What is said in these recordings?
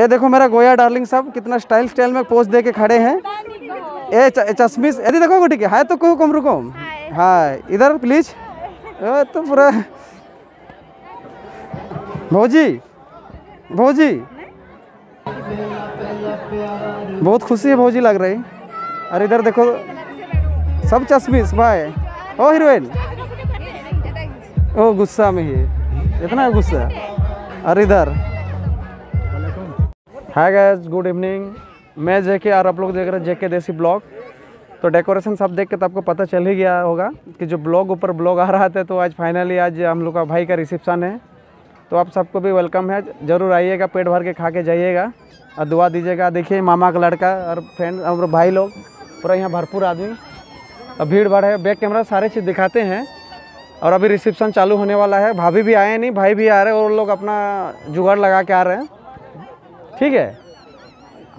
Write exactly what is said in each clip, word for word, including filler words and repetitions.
ये देखो मेरा गोया डार्लिंग साहब कितना स्टाइल स्टाइल में पोज दे के खड़े हैं। ए चश्मिश यदि देखो ठीक है तो कहो कम रुको हाँ इधर प्लीज। तो पूरा भौजी भौजी बहुत खुशी है भौजी लग रही। अरे इधर देखो सब चश्मिश भाई। ओ हीरोइन ओ गुस्सा में ही इतना गुस्सा। अरे इधर हाय गाइस गुड इवनिंग, मैं जेके और आप लोग देख रहे हैं जेके देसी ब्लॉग। तो डेकोरेशन सब देख के तो आपको पता चल ही गया होगा कि जो ब्लॉग ऊपर ब्लॉग आ रहा था। तो आज फाइनली आज हम लोग का भाई का रिसेप्शन है, तो आप सबको भी वेलकम है, ज़रूर आइएगा, पेट भर के खा के जाइएगा और दुआ दीजिएगा। देखिए मामा का लड़का और फ्रेंड और भाई लोग पूरा यहाँ भरपूर आदमी और भीड़ भाड़ है। बैक कैमरा सारे चीज़ दिखाते हैं। और अभी रिसेप्शन चालू होने वाला है। भाभी भी आए नहीं, भाई भी आ रहे हैं और लोग अपना जुगाड़ लगा के आ रहे हैं। ठीक है,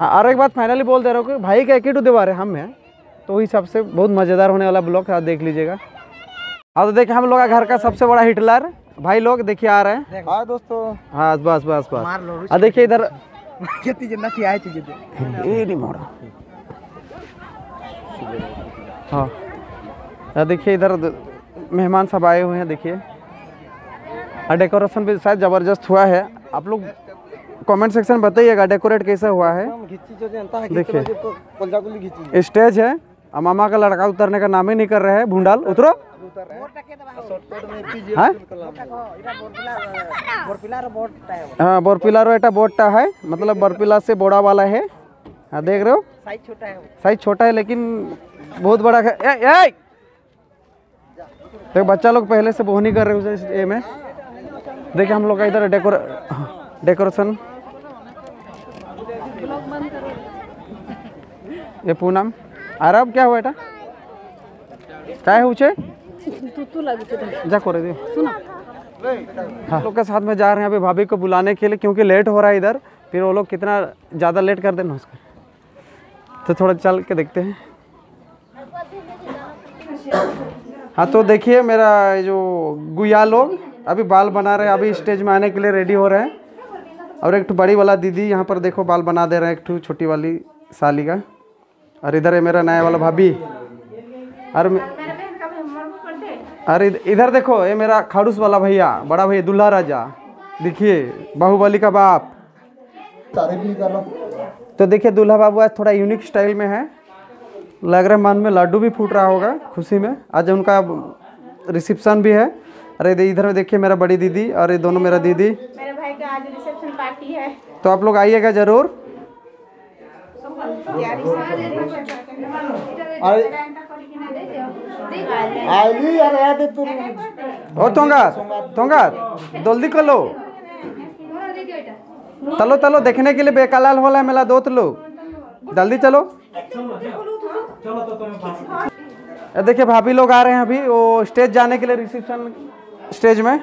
और एक बात फाइनली बोल दे रहा हूँ कि भाई का एक ही टू दीवार है, हम हैं, तो हिसाब से बहुत मज़ेदार होने वाला ब्लॉग था, देख लीजिएगा। और तो देखिए हम लोग का घर का सबसे बड़ा हिटलर भाई लोग देखिए आ रहे हैं। हाँ दोस्तों हाँ बस बस बस। और देखिए इधर हाँ यार देखिए इधर मेहमान सब आए हुए हैं। देखिए और डेकोरेशन भी शायद ज़बरदस्त हुआ है। आप लोग कमेंट सेक्शन में बताइएगा डेकोरेट कैसा हुआ है। देखिए स्टेज है और मामा का लड़का उतरने का नाम ही नहीं कर रहे हैं। भूंडाल उतरो हाँ बोरपिलारो एटा बोर्डटा है, मतलब बरपिला से बोड़ा वाला है। हाँ देख रहे हो साइज छोटा है, साइज छोटा है लेकिन बहुत बड़ा है। ए, ए! तो बच्चा लोग पहले से बोहनी कर रहे हो ए में। देखिए हम लोग का इधर डेकोर डेकोरेशन ये पूनम आराम क्या हुआ एटा क्या है उचे जा कर दे हाँ। लोग के साथ में जा रहे हैं अभी भाभी को बुलाने के लिए क्योंकि लेट हो रहा है इधर, फिर वो लोग कितना ज़्यादा लेट कर देना उसका। तो थोड़ा चल के देखते हैं। हाँ तो देखिए मेरा जो गुया लोग अभी बाल बना रहे हैं, अभी स्टेज में आने के लिए रेडी हो रहे हैं। और एक बड़ी वाला दीदी यहाँ पर देखो बाल बना दे रहे हैं एक छोटी वाली साली का। और इधर है मेरा नया वाला भाभी। और अरे इधर देखो ये मेरा खाड़ूस वाला भैया, बड़ा भैया दुल्हा राजा, देखिए बाहुबली का बाप। तारीफ नहीं कर रहा। तो देखिए दुल्हा बाबू आज थोड़ा यूनिक स्टाइल में है, लग रहा है मन में लड्डू भी फूट रहा होगा खुशी में। आज उनका रिसेप्शन भी है। अरे इधर में देखिए मेरा बड़ी दीदी और ये दोनों मेरा दीदी। मेरे भाई का आज रिसेप्शन पार्टी है, तो आप लोग आइएगा जरूर। और तोंगात तोंगात जल्दी कर लो चलो चलो देखने के लिए बेकालाल हो रहा है मेला दोस्त लोग जल्दी चलो। देखिए भाभी लोग आ रहे हैं अभी वो स्टेज जाने के लिए रिसेप्शन स्टेज में।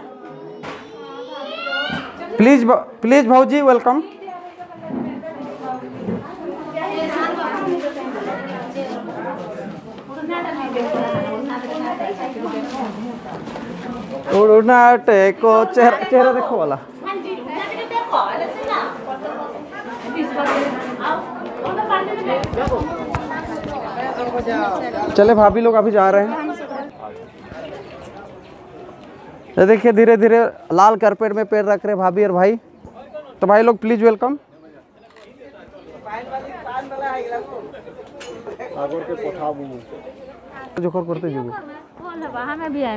प्लीज प्लीज भाऊजी वेलकम। उड़ना टेको चेहरा चेहरा देखो वाला। चले भाभी लोग अभी जा रहे हैं। देखिए धीरे धीरे लाल कारपेट में पैर रख रहे भाभी और भाई। तो भाई लोग प्लीज वेलकम। जोखर करते में भी आए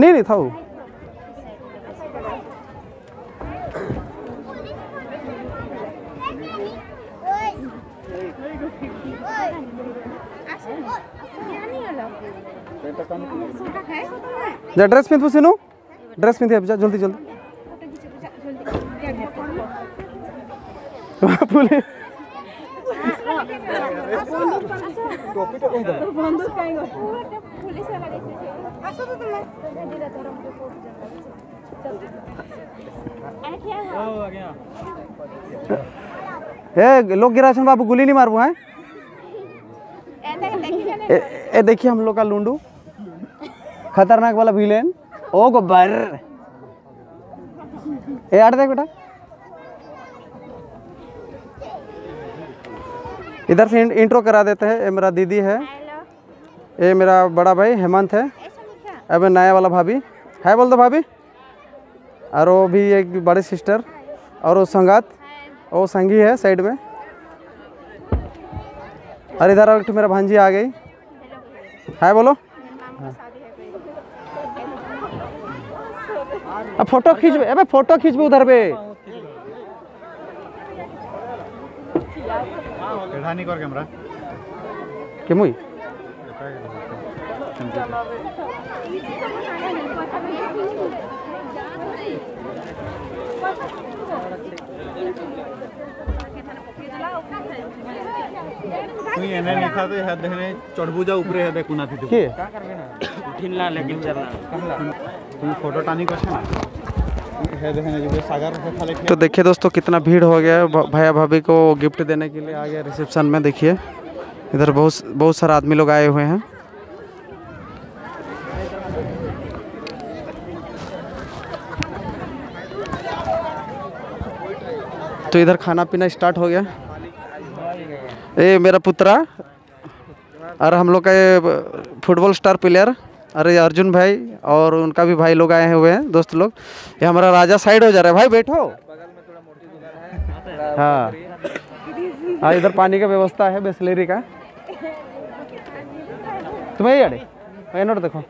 नहीं नहीं था वो। जा ड्रेस पिंधु सिनु ड्रेस पिंधि आ जा जल्दी जल्दी बापुले टोपी तो कहीं गए बंदूक कहीं गए पुलिस वाला देखे आसो तो तुम जल्दी धर्म के को चल आ क्या हो गया ए लोग गिराशन बाबू गोली नहीं मारबो है ए देखिए हम लोग का लुंडू खतरनाक वाला विलेन ओ गोबर ए आड़ देख बेटा इधर से इंट्रो करा देते हैं। ये मेरा दीदी है, ये मेरा बड़ा भाई हेमंत है, अब नया वाला भाभी है बोल दो भाभी और वो भी एक बड़ी सिस्टर और वो संगात वो संगी है साइड में और इधर एक मेरा भांजी आ गई है बोलो अब फोटो खींच अबे फोटो खींच उधर पे ढानी कर कैमरा के मुई तू एने लिखा तो है देखने चढ़बुजा ऊपर है देखुना थी के का करबे ना उठिनला लेकिन चलना तू फोटो टानी कर ना है देखने जो सागर से खाले। तो देखिए दोस्तों कितना भीड़ हो गया है भैया भाभी को गिफ्ट देने के लिए आ गया रिसेप्शन में। देखिए इधर बहुत बहुत सारे आदमी लोग आए हुए हैं। तो इधर खाना पीना स्टार्ट हो गया। ए मेरा पुत्रा और हम लोग का फुटबॉल स्टार प्लेयर अरे अर्जुन भाई और उनका भी भाई लोग आए हुए हैं दोस्त लोग। ये हमारा राजा साइड हो जा रहा है भाई बैठो। हाँ हाँ इधर पानी का व्यवस्था है बिसलेरी का तुम्हें यार नोट देखो।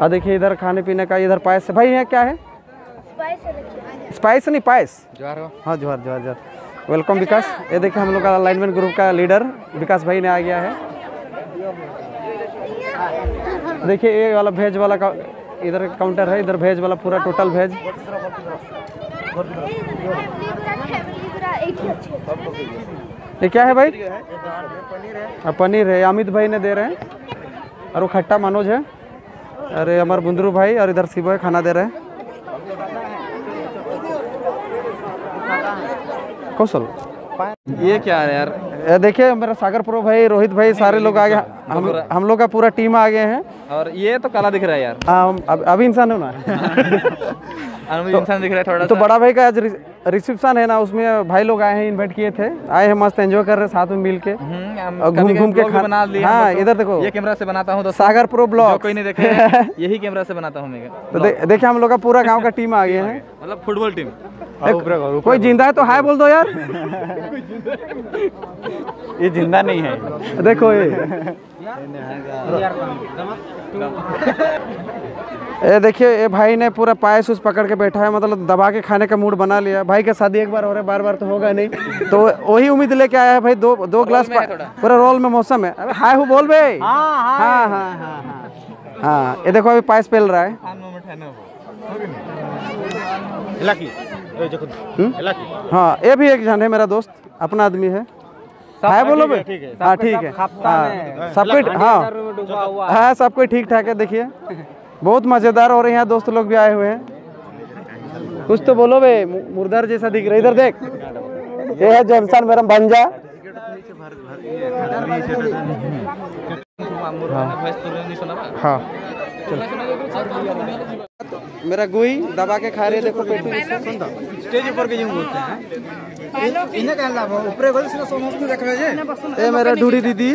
हाँ देखिए इधर खाने पीने का इधर पायस है भाई। यहाँ क्या है स्पाइस नहीं पायस। हाँ जोहार जोहार जोहार वेलकम विकास। ये देखिए हम लोग का अलाइनमेंट ग्रुप का लीडर विकास भाई ने आ गया है। देखिए ये वाला भेज वाला का इधर काउंटर है। इधर भेज वाला पूरा टोटल भेज ये क्या है भाई पनीर है। अमित भाई ने दे रहे हैं और वो खट्टा मनोज है अरे अमर बुंदरू भाई और इधर शिव है खाना दे रहे हैं कौशल। ये क्या है यार देखिए मेरा सागर प्रो भाई रोहित भाई सारे लोग आ गए। हम हम लोग का पूरा टीम आ गए हैं और ये तो काला दिख रहा है यार। हाँ अभी इंसान हो ना इंसान दिख रहा है थोड़ा। तो बड़ा भाई का आज रिसेप्शन है ना उसमें भाई लोग आए हैं इन्वाइट किए थे आए हैं मस्त एंजॉय कर रहे साथ में मिल के घूम घूम के खाना। हाँ इधर देखो ये कैमरा से बनाता हूँ सागर प्रो व्लॉग्स कोई नहीं देखे यही कैमरा से बनाता हूँ। देखिये हम लोग का पूरा गाँव का टीम आ गया है मतलब फुटबॉल टीम। कोई जिंदा है तो हाय बोल दो यार ये जिंदा नहीं है देखो ये ये देखिए ये भाई ने पूरा पायस उस पकड़ के बैठा है मतलब दबा के खाने का मूड बना लिया। भाई के शादी एक बार हो रहा है बार बार तो होगा नहीं तो वही उम्मीद लेके आया है भाई। दो दो ग्लास पूरा रोल में मौसम है। अरे हाय हो बोल भाई। हाँ हाँ हाँ हाँ ये देखो अभी पायस फैल रहा है। हाँ ये भी एक जान है मेरा दोस्त अपना आदमी है हाय बोलो भाई। हाँ ठीक है सबको हाँ हाँ सबको ठीक ठाक है। देखिए बहुत मज़ेदार हो रहे हैं दोस्त लोग भी आए हुए हैं। कुछ तो बोलो भाई मुर्दार जैसा दिख रहा है इधर देख ये है जैमसन मेरा भंजा। हाँ मेरा गुई दबा के खा रहे देखो पेट में स्टेज ऊपर के जिम बोलते हैं इने कहला ऊपर गोल से समस्त देखबे जे। ए मेरा ढूढ़ी दीदी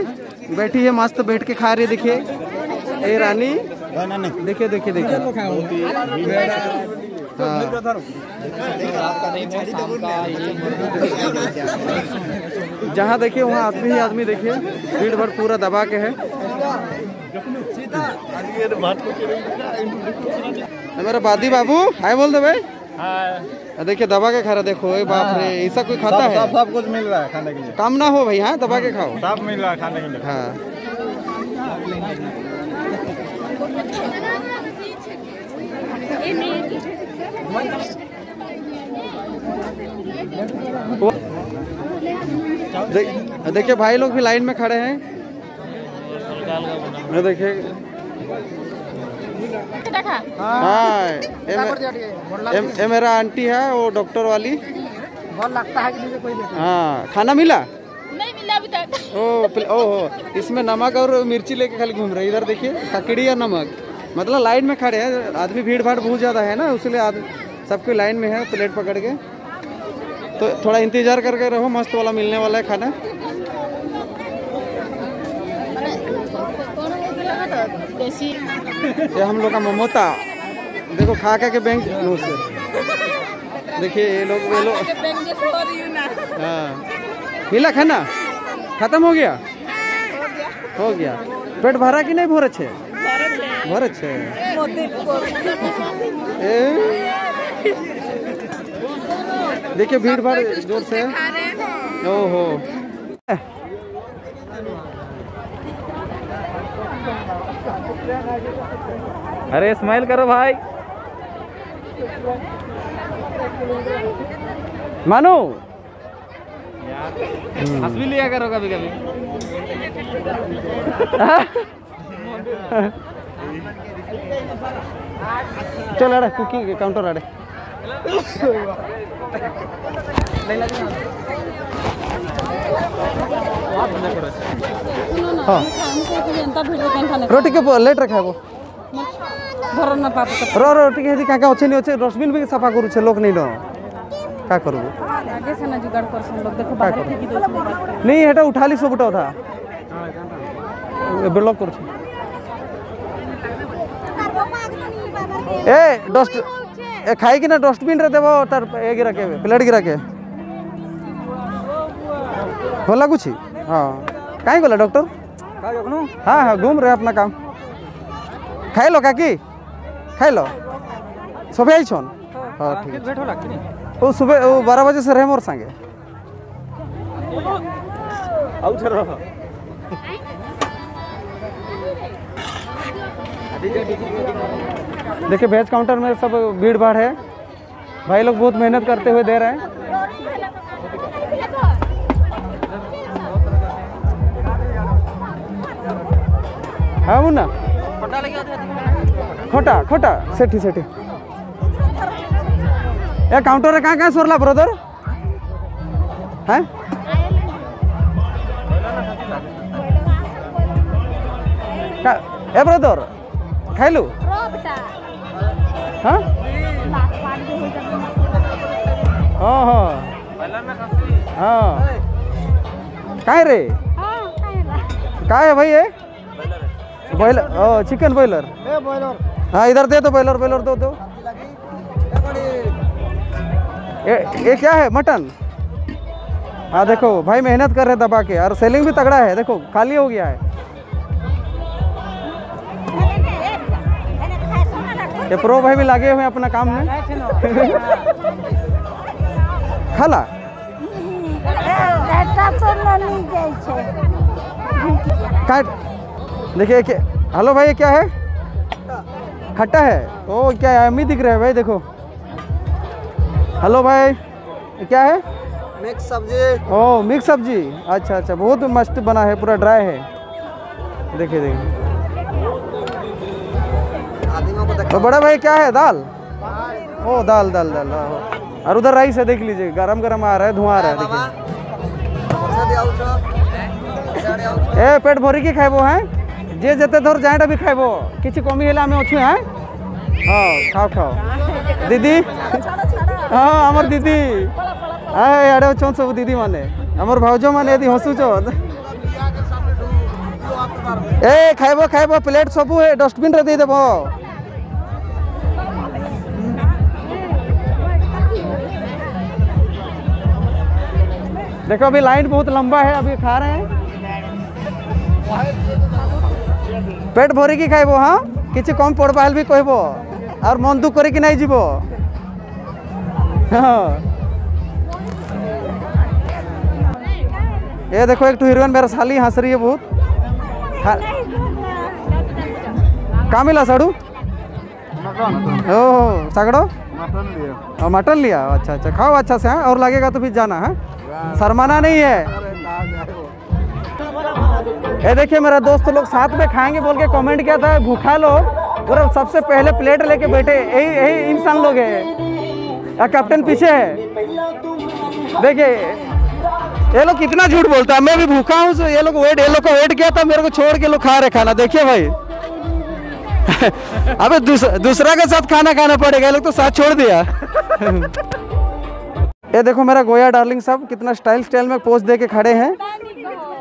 बैठी है मस्त बैठ के खा रही देखिए। ए रानी देखिए देखिए देखिए जहाँ देखिए वहाँ आदमी ही आदमी देखिए भीड़ भर पूरा दबा के है। मेरा बादी बाबू हाय बोल दो भाई। हाँ देखिए दबा के खा रहा देखो बाप रे ऐसा कोई खाता है। सब कुछ मिल रहा है खाने के लिए कम ना हो भाई। हाँ दबा के खाओ सब मिल रहा है खाने के लिए। हाँ देखिए भाई लोग भी लाइन में खड़े हैं। मैं देखिए हाँ ये मेरा आंटी है वो डॉक्टर वाली, बहुत लगता है कि कोई हाँ। खाना मिला नहीं मिला अभी तक। ओह ओह इसमें नमक और मिर्ची लेके खाली घूम रहे। इधर देखिए ककड़ी या नमक, मतलब लाइन में खड़े हैं आदमी, भीड़ भाड़ बहुत ज़्यादा है ना, इसलिए सबके लाइन में है प्लेट पकड़ के। तो थोड़ा इंतजार करके रहो, मस्त वाला मिलने वाला है खाना। ये हम लोग का ममोता देखो खा खा के बैंक से। देखिए ये लोग ये लोग हाँ मिला खाना खत्म हो गया हो गया पेट भरा कि नहीं? भर अच्छे भर अच्छे देखिए भीड़ भाड़ जोर से। ओहो अरे स्माइल करो भाई। मानो हंस भी लिया करो कभी कभी। चल अरे कुकिंग काउंटर अरे हाँ। रोटी के लेट रखा है वो भर ना पापा रो रो ठीक है। काका अच्छे नहीं अच्छे डस्टबिन भी सफा करू छे लोग नहीं लो का करबो आगे से ना जुगाड़ कर सब लोग देखो बाहर फेंकी दो नहीं हेटा उठा ली सबटा उठा ब्लॉक कर छी ए डस्ट ए खाई कि ना डस्टबिन रे देबो तार ए गिरा के प्लेट गिरा के हो लागू छी हां काई बोला डॉक्टर का जखनो हां हां घूम रे अपना काम खाइलो काकी खाइलो सब आई छन हां ठीक बैठो राखनी ओ सुबह ओ बारह बजे से रहे मोर संगे आउ छ रह देखिए वेज काउंटर में सब भीड़ भाड़ है, भाई लोग बहुत मेहनत करते हुए दे रहे हैं। हाँ मुन्ना खोटा खोटा सेठी सेठी ये काउंटर कहाँ कहाँ सोरला ब्रदर है ए ब्रदर खाइलू हाँ हाँ हाँ कहीं रे क्या है भाई ये बॉयलर ओ चिकन बॉयलर ए बॉयलर हां इधर दे दो बॉयलर बॉयलर दो दो ये ये क्या है मटन हाँ देखो भाई मेहनत कर रहे दबा के और सेलिंग भी तगड़ा है। देखो खाली हो गया है ये प्रो भाई भी लगे हुए हैं अपना काम में खाला काट देखिए क्या हेलो भाई क्या है खट्टा है ओ क्या आमी दिख रहा है भाई देखो। हेलो भाई क्या है मिक्स सब्जी ओ मिक्स सब्जी अच्छा अच्छा बहुत मस्त बना है पूरा ड्राई है देखिए देखिए तो बड़ा भाई क्या है दाल ओ दाल दाल दाल, दाल। और उधर राइस है देख लीजिए गरम गरम आ रहा है धुआं आ रहा है देखिए ए पेट भरी के खाइबो है जे जेते धर जाएटा भी खाइबो किसी कमी हेला हमें अच्छे हैं हाँ खाओ खाओ दीदी हाँ आमर दीदी हाँ यार अच्छन सब दीदी माने आमर भाउज माने यदि हसुचन ए खाइबो खाइबो प्लेट सबू है डस्टबिन रे दे देबो देखो अभी लाइन बहुत लंबा है अभी खा रहे हैं पेट भरी की खाइबो हाँ किसी कम पड़ पाइल भी कहबो और मन दुख कर नहीं जीव हाँ। ये देखो एक टू हीरोइन मेरा साली हंस रही है बहुत कहाँ मिला साड़ू? ओह सगड़ो और मटन लिया। अच्छा अच्छा, खाओ अच्छा से, हाँ, और लगेगा तो फिर जाना है, शर्माना नहीं है। ये देखिए मेरा दोस्त लोग साथ में खाएंगे बोल के कमेंट किया था, भूखा लोग और सबसे पहले प्लेट लेके बैठे, यही यही इंसान लोग है। कैप्टन पीछे है, देखिए ये लोग कितना झूठ बोलता है। मैं भी भूखा हूँ, ये लोग वेट ये लोग को वेट किया था, मेरे को छोड़ के लोग खा रहे खाना। देखिए भाई अबे दूस, दूसरा के साथ खाना खाना पड़ेगा, ये लोग तो साथ छोड़ दिया। ये देखो मेरा गोया डार्लिंग साहब कितना स्टाइल स्टाइल में पोज दे के खड़े हैं।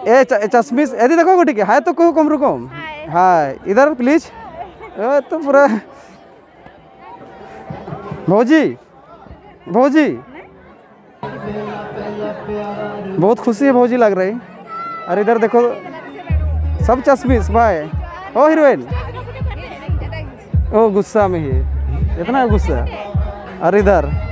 ए चश्मिश यदि देखो गुटी के हाय तो कहो कम रुको, हाय इधर प्लीज। ए तो पूरा भौजी भौजी बहुत खुशी है, भौजी लग रही। और इधर देखो सब चश्मिश भाई। ओ हीरोइन ओ गुस्सा में ही इतना गुस्सा। और इधर